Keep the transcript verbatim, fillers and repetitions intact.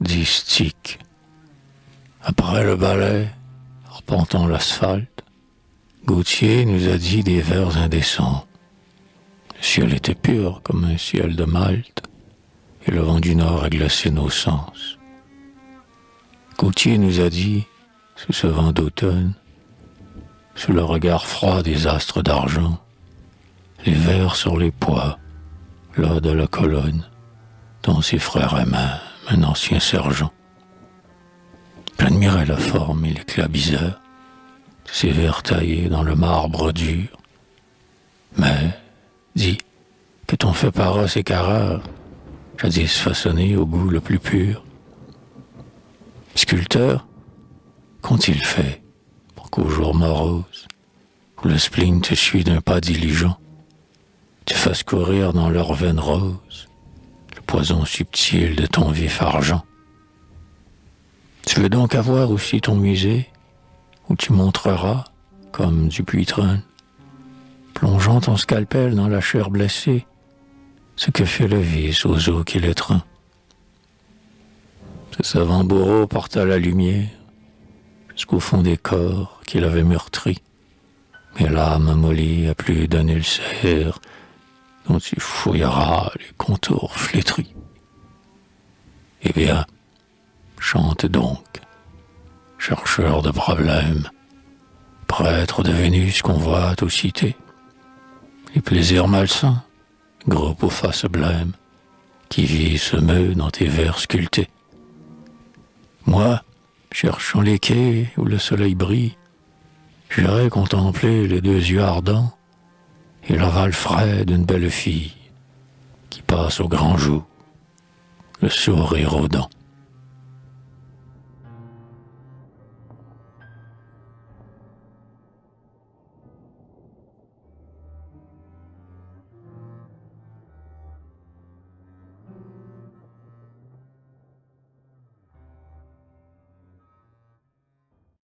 Distique. Après le ballet, arpentant l'asphalte, Gautier nous a dit des vers indécents. Le ciel était pur comme un ciel de Malte, et le vent du nord a glacé nos sens. Gautier nous a dit, sous ce vent d'automne, sous le regard froid des astres d'argent, les vers sur les poids, là de la colonne, dont ses frères aimaient un ancien sergent. J'admirais la forme et l'éclat bizarre, ces vers taillés dans le marbre dur. Mais, dis, que t'on fait para ces carraves, jadis façonnés au goût le plus pur. Sculpteur, qu'ont-ils fait pour qu'au jour morose, où le spleen te suit d'un pas diligent, tu fasses courir dans leurs veines roses le poison subtil de ton vif argent? Tu veux donc avoir aussi ton musée, où tu montreras, comme du Dupuytren, plongeant ton scalpel dans la chair blessée, ce que fait le vice aux os qui l'étreint. Ce savant bourreau porta la lumière jusqu'au fond des corps qu'il avait meurtris, mais l'âme mollie a plus d'un ulcère dont tu fouilleras les contours flétris. Eh bien, chante donc, chercheur de problèmes, prêtre de Vénus qu'on voit aux cités, les plaisirs malsains, groupe aux faces blêmes, qui vit se meut dans tes vers sculptés. Moi, cherchant les quais où le soleil brille, j'irai contempler les deux yeux ardents et l'aval frais d'une belle fille qui passe au grand jour, le sourire aux dents.